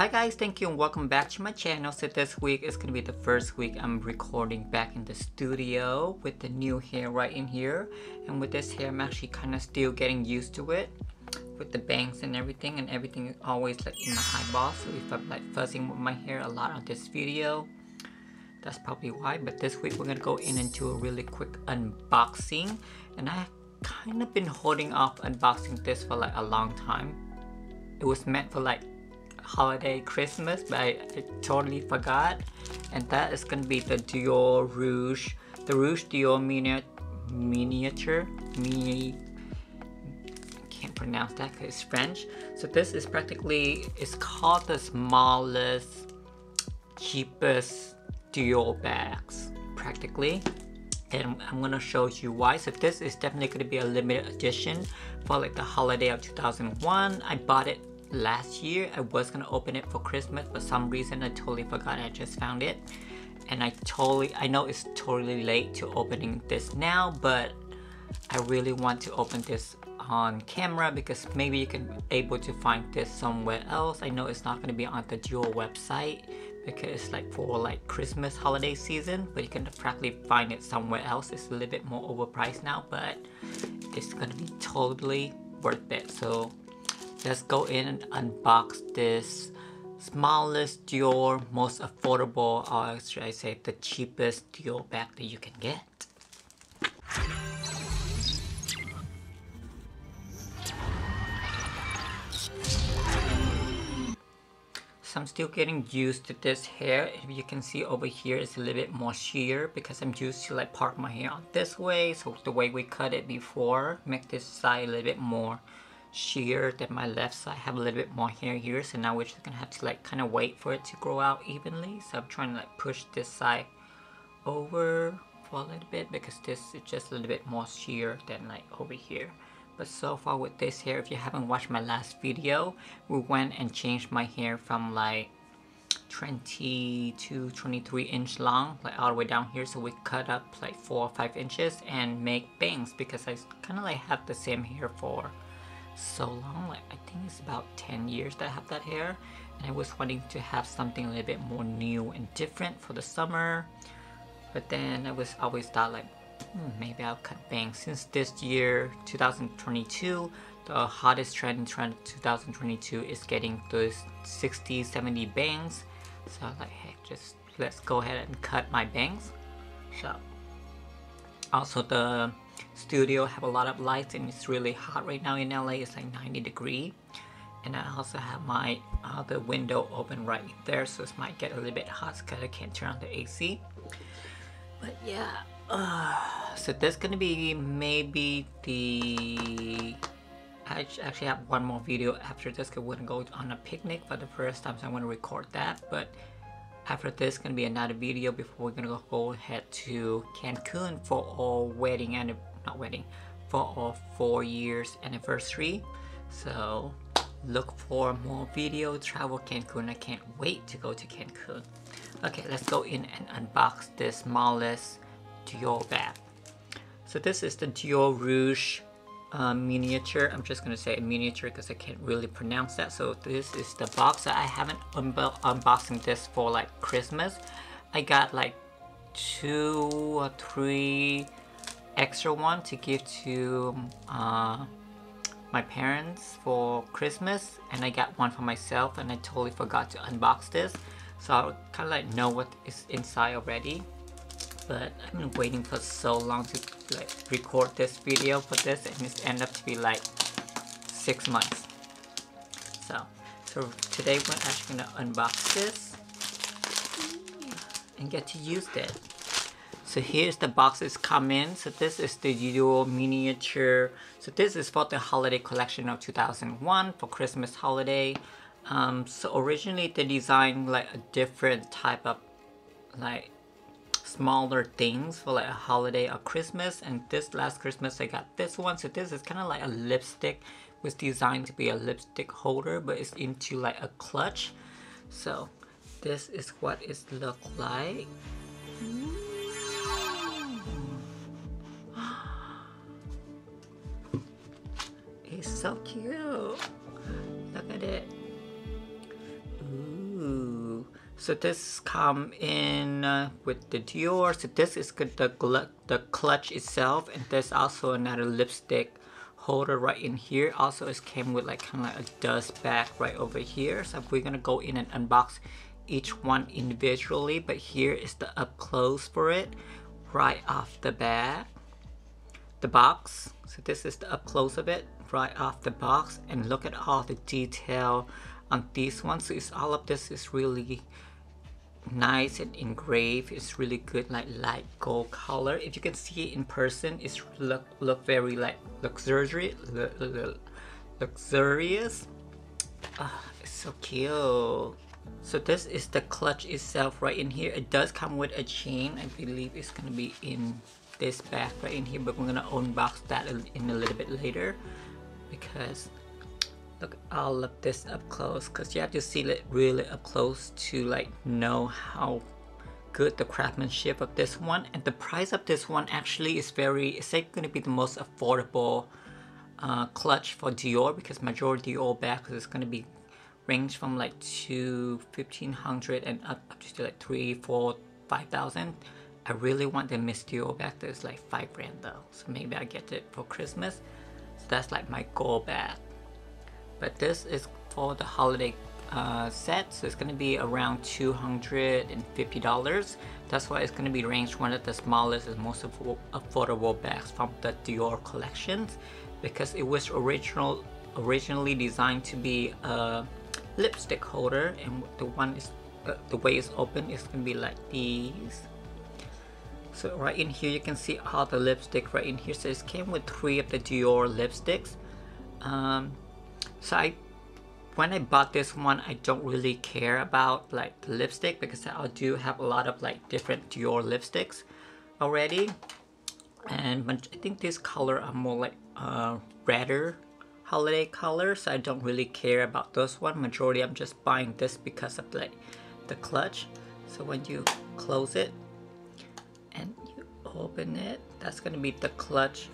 Hi guys, thank you and welcome back to my channel. So this week is gonna be the first week I'm recording back in the studio with the new hair right in here. And with this hair, I'm actually kind of still getting used to it with the bangs and everything, and everything is always like in my eyeball. So if I'm like fussing with my hair a lot on this video, that's probably why. But this week we're gonna go in and do a really quick unboxing, and I've kind of been holding off unboxing this for like a long time. It was meant for like holiday Christmas, but I totally forgot. And that is gonna be the Dior Rouge, the Rouge Dior miniature I can't pronounce that because it's French. So this is practically, it's called the smallest, cheapest Dior bags practically, and I'm gonna show you why. So this is definitely gonna be a limited edition for like the holiday of 2001. I bought it last year. I was gonna open it for Christmas, but some reason I totally forgot. I just found it, and I know it's totally late to opening this now, but I really want to open this on camera because maybe you can be able to find this somewhere else. I know it's not gonna be on the Dior website because it's like for like Christmas holiday season, but you can practically find it somewhere else. It's a little bit more overpriced now, but it's gonna be totally worth it. So let's go in and unbox this smallest Dior, most affordable, or should I say the cheapest Dior bag that you can get. So I'm still getting used to this hair. If you can see over here, it's a little bit more sheer because I'm used to like part my hair out this way. So the way we cut it before, make this side a little bit more sheer than my left side. I have a little bit more hair here, so now we're just gonna have to like kind of wait for it to grow out evenly. So I'm trying to like push this side over for a little bit because this is just a little bit more sheer than like over here. But so far with this hair, if you haven't watched my last video, we went and changed my hair from like 22-23 inch long, like all the way down here. So we cut up like 4 or 5 inches and make bangs because I kind of like have the same hair for so long, like I think it's about 10 years that I have that hair, and I was wanting to have something a little bit more new and different for the summer. But then I was always thought like maybe I'll cut bangs, since this year 2022, the hottest trend in 2022 is getting those 60-70 bangs. So I was like, hey, just let's go ahead and cut my bangs. So also the studio have a lot of lights, and it's really hot right now in LA. It's like 90 degrees, and I also have my other window open right there, so it might get a little bit hot because I can't turn on the AC. But yeah, so that's gonna be maybe the, I actually have one more video after this because we're gonna go on a picnic for the first time, so I'm gonna record that. But after this gonna be another video before we're gonna go ahead to Cancun for our wedding, and not wedding, for our 4 years anniversary. So look for more video travel Cancun. I can't wait to go to Cancun. Okay, let's go in and unbox this smallest Dior bag. So this is the Dior Rouge miniature. I'm just gonna say miniature because I can't really pronounce that. So this is the box. I haven't unboxing this for like Christmas. I got like 2 or 3 extra one to give to my parents for Christmas, and I got one for myself, and I totally forgot to unbox this. So I kind of like know what is inside already, but I've been waiting for so long to like record this video for this, and it's ended up to be like 6 months. So today we're actually gonna unbox this and get to use it. So here's the box it's come in. So this is the Dior miniature. So this is for the holiday collection of 2001 for Christmas holiday. So originally they designed like a different type of like smaller things for like a holiday or Christmas, and this last Christmas I got this one. So this is kind of like a lipstick. It was designed to be a lipstick holder, but it's into like a clutch. So this is what it looks like. It's so cute. Look at it. Ooh. So this come in with the Dior. So this is the clutch itself, and there's also another lipstick holder right in here. Also it came with like kind of like a dust bag right over here. So we're gonna go in and unbox each one individually, but here is the up close for it right off the bag, the box. So this is the up close of it right off the box, and look at all the detail on these ones. So it's all of this is really nice and engraved. It's really good, like light gold color. If you can see it in person, it's look very like luxurious. It's so cute. So this is the clutch itself right in here. It does come with a chain. I believe it's gonna be in this bag right in here, but we're gonna unbox that in a little bit later, because look at all of this up close, because you have to see it really up close to like know how good the craftsmanship of this one. And the price of this one actually is it's like going to be the most affordable clutch for Dior, because majority Dior bags is going to be range from like $1,500 and up to like $3,000, $4,000, $5,000. I really want the Miss Dior bag that is like $5,000 though, so maybe I get it for Christmas. So that's like my goal bag. But this is for the holiday set, so it's going to be around $250. That's why it's going to be ranged one of the smallest and most affordable bags from the Dior collections, because it was originally designed to be a lipstick holder, and the way it's open is going to be like these. So right in here you can see all the lipstick right in here. So it came with 3 of the Dior lipsticks. So when I bought this one, I don't really care about like the lipstick, because I do have a lot of like different Dior lipsticks already. And I think this color are more like redder holiday colors. So I don't really care about those one. Majority I'm just buying this because of like the clutch. So when you close it and you open it, that's gonna be the clutch.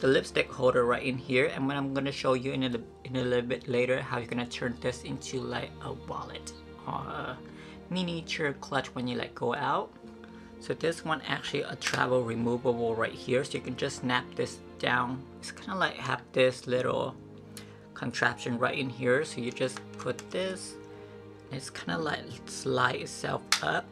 The lipstick holder right in here, and when I'm gonna show you in a little bit later how you're gonna turn this into like a wallet or a miniature clutch when you like go out. So this one actually a travel removable right here, so you can just snap this down. It's kind of like have this little contraption right in here, so you just put this and it's kind of like slide itself up,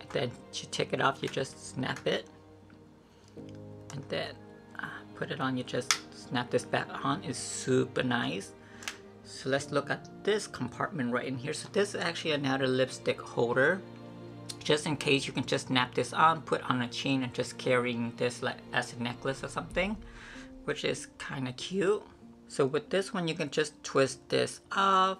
and then you take it off, you just snap it, and then put it on, you just snap this back on. It's super nice. So let's look at this compartment right in here. So this is actually another lipstick holder, just in case you can just snap this on, put on a chain, and just carrying this like as a necklace or something, which is kind of cute. So with this one you can just twist this off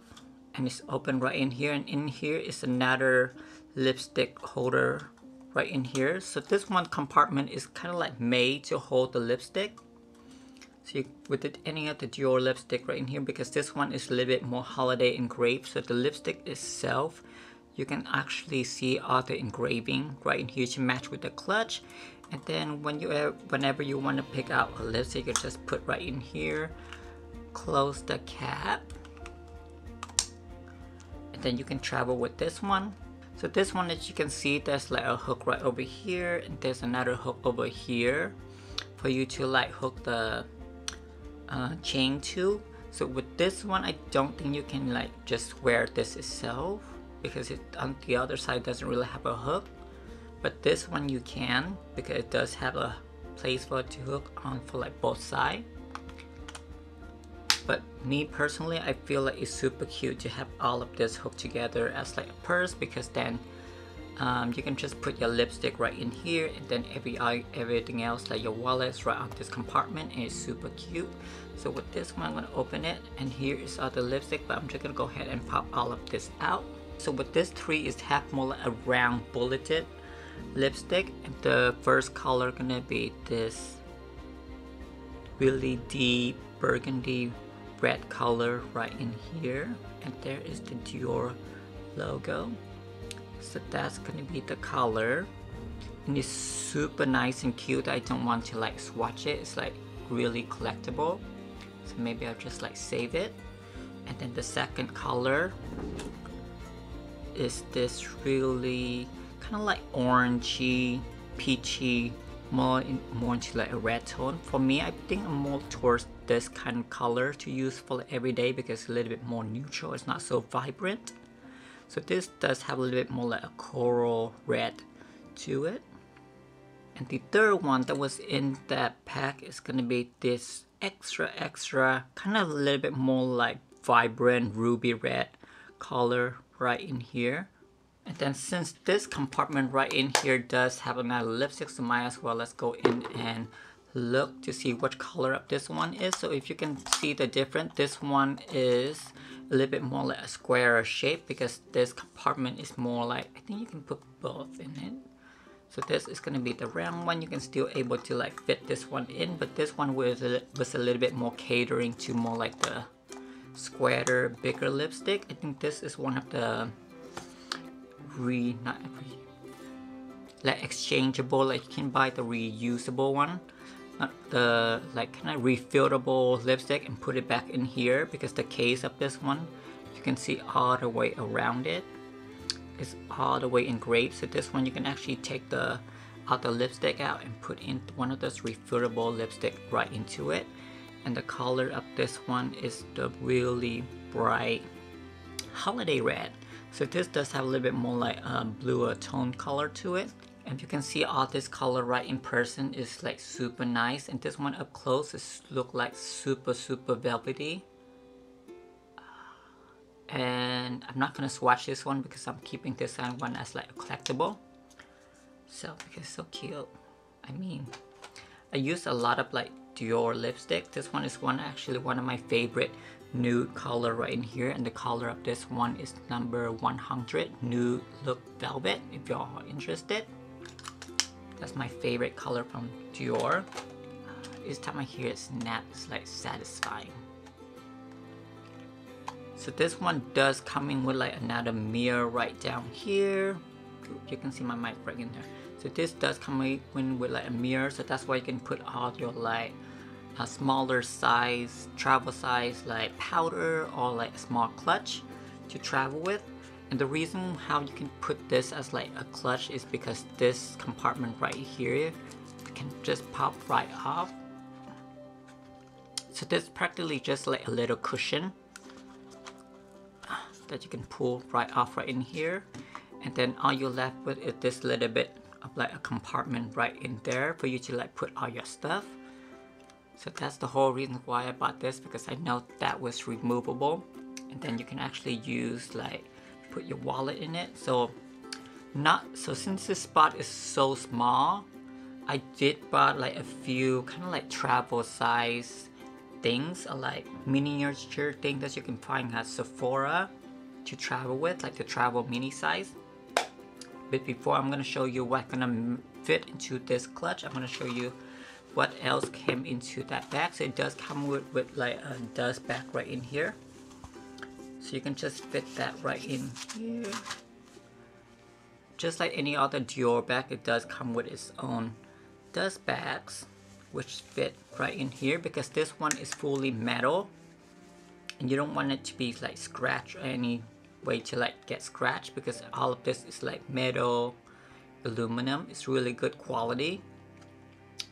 and it's open right in here, and in here is another lipstick holder right in here. So this one compartment is kind of like made to hold the lipstick. So you, with it, any of the Dior lipstick right in here, because this one is a little bit more holiday engraved. So the lipstick itself, you can actually see all the engraving right in here to match with the clutch. And then whenever you want to pick out a lipstick, you just put right in here, close the cap, and then you can travel with this one. So this one, as you can see, there's like a hook right over here, and there's another hook over here for you to like hook the chain to. So with this one, I don't think you can like just wear this itself, because it on the other side doesn't really have a hook. But this one you can, because it does have a place for it to hook on for like both sides. But me personally, I feel like it's super cute to have all of this hooked together as like a purse, because then you can just put your lipstick right in here, and then everything else like your wallet's right on this compartment, and it's super cute. So with this one, I'm gonna open it, and here is all the lipstick, but I'm just gonna go ahead and pop all of this out. So with this 3 is half more like a round bulleted lipstick, and the first color gonna be this really deep burgundy red color right in here, and there is the Dior logo. So that's gonna be the color, and it's super nice and cute. I don't want to like swatch it, it's like really collectible, so maybe I'll just like save it. And then the second color is this really kind of like orangey, peachy, more into like a red tone. For me, I think I'm more towards this kind of color to use for everyday because it's a little bit more neutral. It's not so vibrant. So this does have a little bit more like a coral red to it. And the third one that was in that pack is going to be this extra kind of a little bit more like vibrant ruby red color right in here. And then since this compartment right in here does have another lipstick, so might as well let's go in and look to see what color up this one is. So if you can see the difference, this one is a little bit more like a square shape because this compartment is more like, I think you can put both in it. So this is going to be the round one. You can still able to like fit this one in, but this one was a little bit more catering to more like the squarer, bigger lipstick. I think this is one of the like exchangeable, like you can buy the reusable one, not the like kind of refillable lipstick and put it back in here because the case of this one, you can see all the way around it. It's all the way in grape, so this one you can actually take the other lipstick out and put in one of those refillable lipstick right into it. And the color of this one is the really bright holiday red. So this does have a little bit more like a bluer tone color to it. And you can see all this color right in person is like super nice. And this one up close is look like super velvety. And I'm not gonna swatch this one because I'm keeping this one as like a collectible. So because it's so cute. I mean, I use a lot of like Dior lipstick. This one is actually one of my favorite nude color right in here, and the color of this one is number 100 Nude Look Velvet. If y'all are interested, that's my favorite color from Dior. Each time I hear it snap, it's like satisfying. So this one does come in with like another mirror right down here. You can see my mic right in there. So this does come in with like a mirror, so that's why you can put all your like a smaller size, travel size like powder or like a small clutch to travel with. And the reason how you can put this as like a clutch is because this compartment right here can just pop right off. So this is practically just like a little cushion that you can pull right off right in here, and then all you're left with is this little bit of like a compartment right in there for you to like put all your stuff. So that's the whole reason why I bought this, because I know that was removable, and then you can actually use like put your wallet in it. So since this spot is so small, I did buy like a few kind of like travel size things or like miniature things that you can find at Sephora to travel with, like the travel mini size. But before I'm gonna show you what's gonna fit into this clutch, I'm gonna show you what else came into that bag. So it does come with like a dust bag right in here, so you can just fit that right in here. Just like any other Dior bag, it does come with its own dust bags which fit right in here, because this one is fully metal and you don't want it to be like scratched or any way to like get scratched, because all of this is like metal, aluminum. It's really good quality,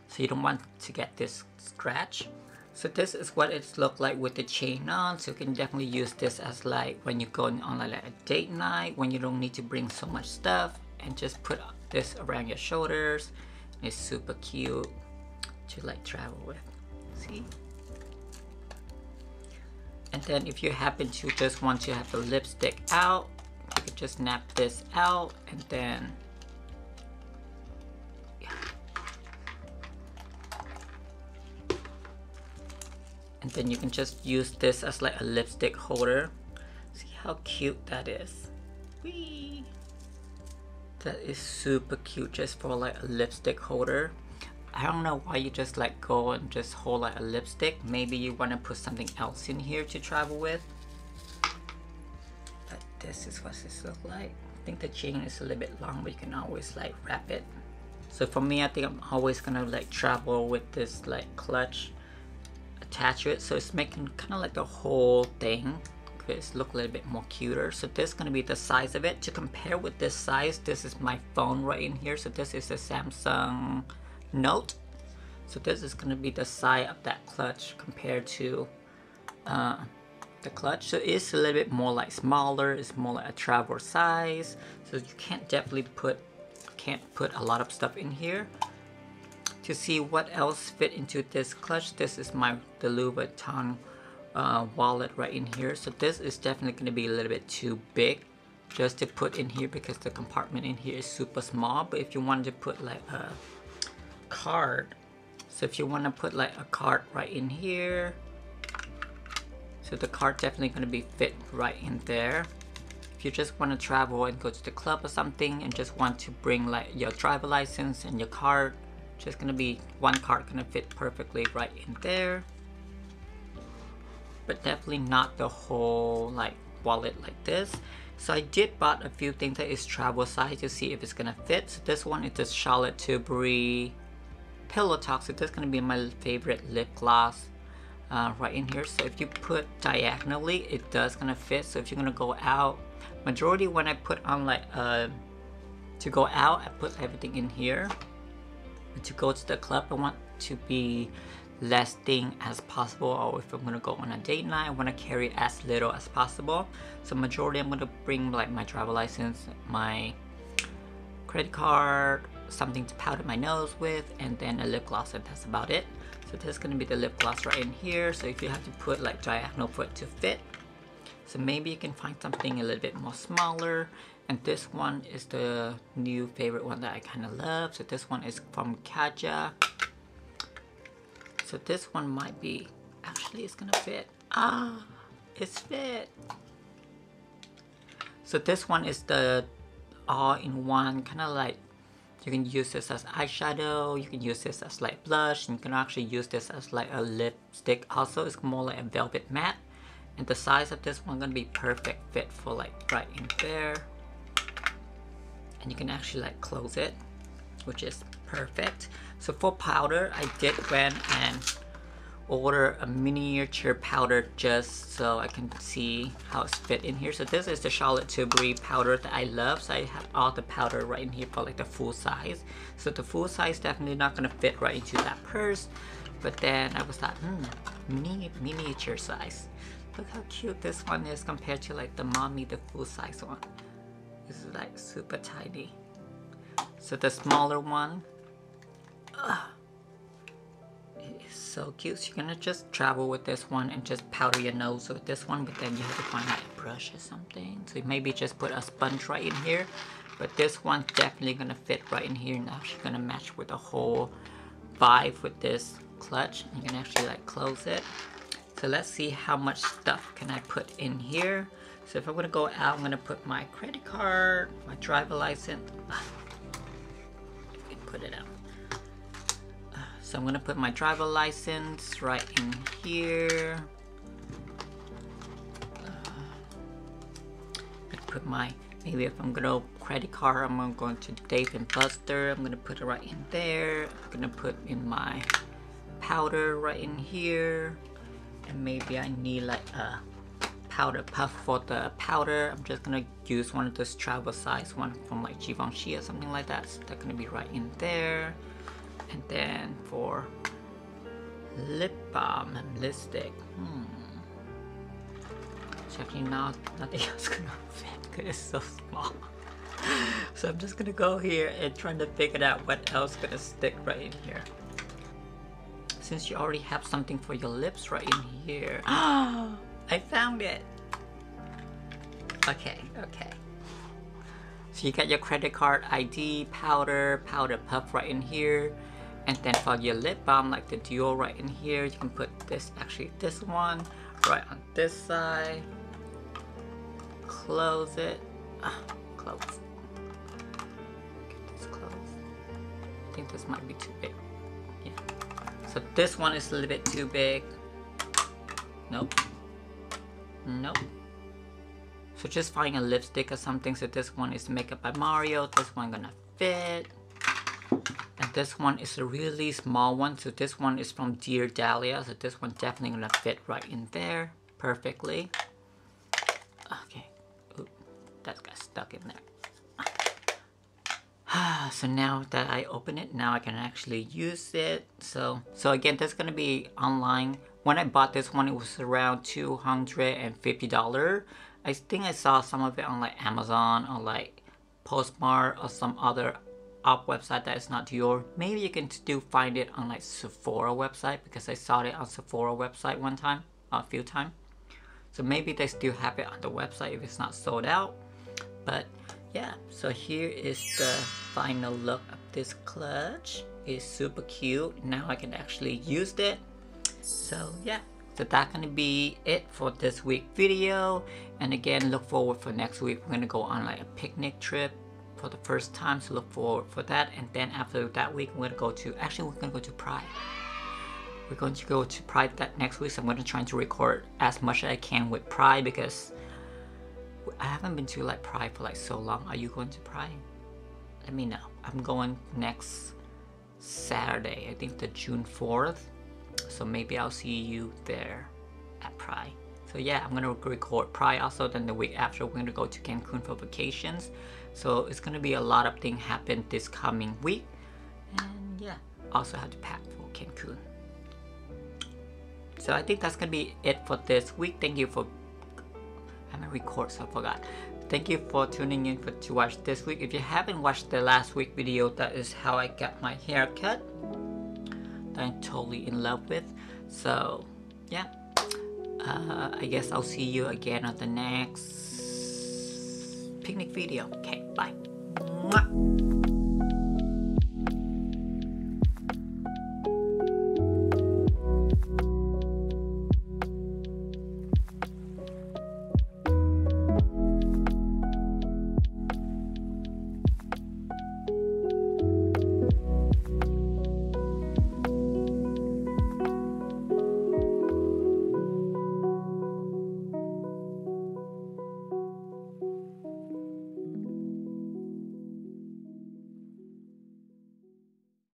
so you don't want to get this scratch. So this is what it's looked like with the chain on, so you can definitely use this as like when you're going on like a date night, when you don't need to bring so much stuff, and just put this around your shoulders. It's super cute to like travel with. See? And then if you happen to just want to have the lipstick out, you can just snap this out, and then you can just use this as like a lipstick holder. See how cute that is. Whee! That is super cute just for like a lipstick holder. I don't know why you just like go and just hold like a lipstick. Maybe you want to put something else in here to travel with. But this is what this looks like. I think the chain is a little bit long, but you can always like wrap it. So for me, I think I'm always gonna like travel with this like clutch attached to it. So it's making kind of like the whole thing outfits look a little bit more cuter. So this is going to be the size of it. To compare with this size, this is my phone right in here. So this is the Samsung Note. So this is going to be the size of that clutch compared to the clutch. So it's a little bit more like smaller. It's more like a travel size. So you can't put a lot of stuff in here. To see what else fit into this clutch, this is the Louis Vuitton wallet right in here. So this is definitely going to be a little bit too big just to put in here because the compartment in here is super small. But if you wanted to put like a card, so if you want to put like a card right in here, so the card definitely going to be fit right in there. If you just want to travel and go to the club or something and just want to bring like your driver license and your card, just going to be one card going to fit perfectly right in there. But definitely not the whole like wallet like this. So I did bought a few things that is travel size to see if it's going to fit. So this one is the Charlotte Tilbury Pillow Talk. So that's going to be my favorite lip gloss right in here. So if you put diagonally, it does going to fit. So if you're going to go out, majority when I put on like to go out, I put everything in here. But to go to the club, I want to be less thing as possible, or if I'm going to go on a date night, I want to carry as little as possible. So majority I'm going to bring like my driver license, my credit card, something to powder my nose with, and then a lip gloss, and that's about it. So this is going to be the lip gloss right in here. So if you have to put like diagonal for it to fit, so maybe you can find something a little bit more smaller. And this one is the new favorite one that I kind of love. So this one is from Kaja. So this one might be, actually it's gonna fit. Ah, it's fit. So this one is the all-in-one, kind of like, you can use this as eyeshadow, you can use this as like blush, and you can actually use this as like a lipstick also. It's more like a velvet matte. And the size of this one gonna be perfect fit for like right in there. And you can actually like close it, which is perfect. So for powder, I did went and order a miniature powder just so I can see how it's fit in here. So this is the Charlotte Tilbury powder that I love. So I have all the powder right in here for like the full size. So the full size definitely not gonna fit right into that purse. But then I was like, miniature size. Look how cute this one is compared to like the mommy, the full size one. This is like super tiny. So the smaller one, it is so cute. So you're gonna just travel with this one and just powder your nose with this one, but then you have to find like a brush or something. So maybe just put a sponge right in here. But this one's definitely gonna fit right in here and actually gonna match with the whole vibe with this clutch. You can actually like close it. So let's see how much stuff can I put in here. So if I'm gonna go out, I'm gonna put my credit card, my driver license. I can put it out. So I'm gonna put my driver license right in here. I put my, maybe if I'm gonna credit card, I'm gonna go to Dave and Buster. I'm gonna put it right in there. I'm gonna put in my powder right in here. And maybe I need like a powder puff for the powder. I'm just gonna use one of those travel size one from like Givenchy or something like that. So that's gonna be right in there. And then for lip balm and lipstick, checking out, nothing else gonna fit because it's so small. So I'm just gonna go here and trying to figure out what else gonna stick right in here. Since you already have something for your lips right in here. Oh, I found it. Okay. So you got your credit card, ID, powder puff right in here. And then for your lip balm, like the Dior right in here, you can put this, actually this one, right on this side. Close it. Close. Get this closed. I think this might be too big. Yeah. So this one is a little bit too big. Nope. So just find a lipstick or something. So this one is Makeup by Mario. This one gonna fit. And this one is a really small one. So this one is from Dear Dahlia. So this one definitely gonna fit right in there perfectly. that got stuck in there. So now that I open it, now I can actually use it. So again, that's gonna be online. When I bought this one, it was around $250. I think I saw some of it on like Amazon or like Postmart or some other op website that is not Dior. Maybe you can still find it on like Sephora website, because I saw it on Sephora website one time, a few times. So maybe they still have it on the website if it's not sold out. But yeah, so here is the final look of this clutch. It's super cute. Now I can actually use it. So yeah, so that's gonna be it for this week video. And again, look forward for next week. We're gonna go on like a picnic trip for the first time, so look forward for that. And then after that week, we're gonna go to, actually we're gonna go to Pride. We're going to go to Pride that next week, so I'm gonna try to record as much as I can with Pride, because I haven't been to like Pride for like so long. Are you going to Pride? Let me know. I'm going next Saturday, I think the June 4th. So maybe I'll see you there at Pride. So yeah, I'm gonna record Pride also. Then the week after, we're gonna go to Cancun for vacations. So it's gonna be a lot of things happen this coming week. And yeah, also have to pack for Cancun. So I think that's gonna be it for this week. Thank you for, I haven't recorded so I forgot. Thank you for tuning in to watch this week. If you haven't watched the last week video, that is how I got my hair cut. I'm totally in love with. So yeah, I guess I'll see you again on the next picnic video. Okay, bye. Mwah.